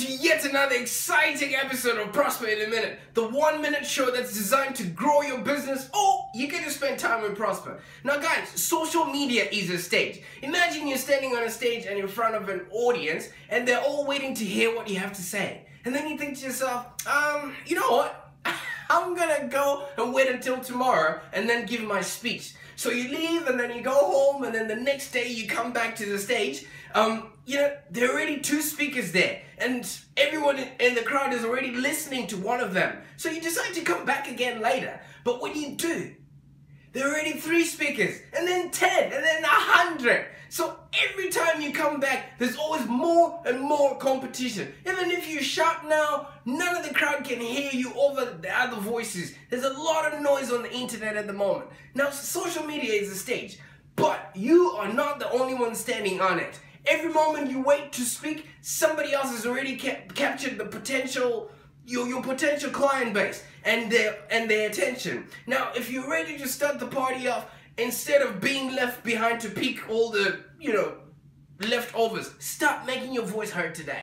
to yet another exciting episode of Prosper in a Minute, the 1-minute show that's designed to grow your business or you can just spend time with Prosper. Now guys, social media is a stage. Imagine you're standing on a stage and in front of an audience and they're all waiting to hear what you have to say. And then you think to yourself, you know what? I'm gonna go and wait until tomorrow and then give my speech. So you leave and then you go home and then the next day you come back to the stage. You know, there are already two speakers there and everyone in the crowd is already listening to one of them. So you decide to come back again later. But when you do, there are already 3 speakers and then 10 and then 100. So every time you come back, there's always more and more competition. Even if you shout now, none of the crowd can hear you over the other voices. There's a lot of noise on the internet at the moment. Now, social media is a stage, but you are not the only one standing on it. Every moment you wait to speak, somebody else has already captured the potential, your potential client base and their attention. Now, if you're ready to start the party off, instead of being left behind to pick all the, leftovers, start making your voice heard today.